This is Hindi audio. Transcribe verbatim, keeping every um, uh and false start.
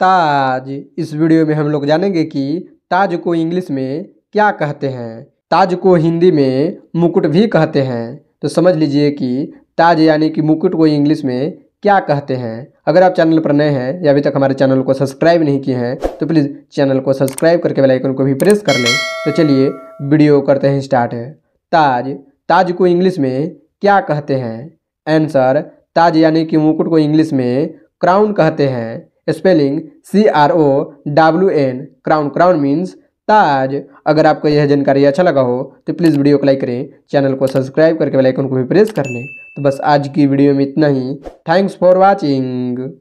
ताज। इस वीडियो में हम लोग जानेंगे कि ताज को इंग्लिश में क्या कहते हैं। ताज को हिंदी में मुकुट भी कहते हैं। तो समझ लीजिए कि ताज यानी कि मुकुट को इंग्लिश में क्या कहते हैं। अगर आप चैनल पर नए हैं या अभी तक हमारे चैनल को सब्सक्राइब नहीं किए हैं तो प्लीज़ चैनल को सब्सक्राइब करके बेल आइकन को भी प्रेस कर लें। तो चलिए वीडियो करते हैं स्टार्ट। ताज ताज को इंग्लिश में क्या कहते हैं? आंसर, ताज यानी कि मुकुट को इंग्लिश में क्राउन कहते हैं। Spelling C R O W N, crown. Crown means ताज। अगर आपको यह जानकारी अच्छा लगा हो तो प्लीज़ वीडियो को लाइक करें, चैनल को सब्सक्राइब करके बेल आइकन को भी प्रेस कर लें। तो बस आज की वीडियो में इतना ही। Thanks for watching.